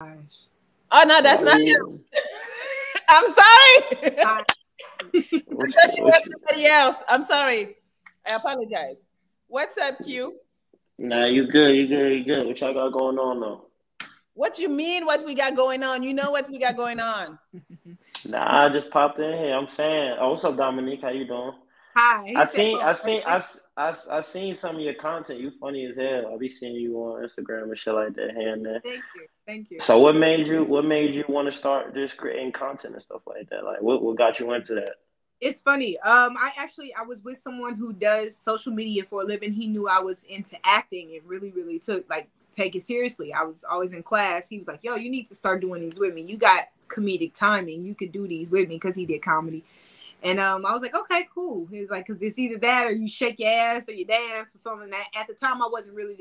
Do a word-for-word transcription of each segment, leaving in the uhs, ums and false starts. Oh no, that's not you. I'm sorry. I thought you were somebody else. I'm sorry. I apologize. What's up, Q? Nah, you good, you good, you good. What y'all got going on though? What you mean what we got going on? You know what we got going on. Nah, I just popped in here. I'm saying, oh, what's up, Dominique? How you doing? Hi. I seen, I seen, I, I, I seen some of your content. You funny as hell. I be seeing you on Instagram and shit like that here and there. Thank you, thank you. So what made you, what made you want to start just creating content and stuff like that? Like, what, what got you into that? It's funny. Um, I actually, I was with someone who does social media for a living. He knew I was into acting. It really, really took, like, take it seriously. I was always in class. He was like, yo, you need to start doing these with me. You got comedic timing. You could do these with me, because he did comedy. And um, I was like, okay, cool. He was like, because it's either that or you shake your ass or you dance or something like that. At the time, I wasn't really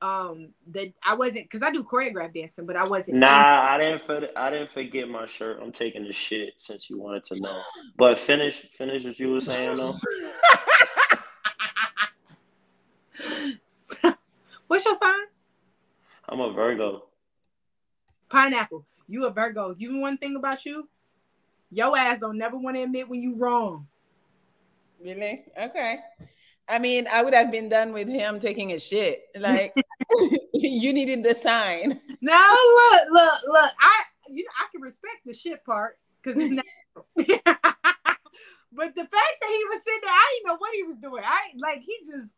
the, um, the I wasn't, because I do choreographed dancing, but I wasn't. Nah, I didn't, for, I didn't forget my shirt. I'm taking the shit since you wanted to know. But finish, finish what you were saying, though. What's your sign? I'm a Virgo. Pineapple. You a Virgo. You know one thing about you? Your ass don't never want to admit when you wrong. Really? Okay. I mean, I would have been done with him taking a shit. Like, you needed the sign. Now look, look, look. I, you know, I can respect the shit part because it's natural. But the fact that he was sitting there, I didn't know what he was doing. I like he just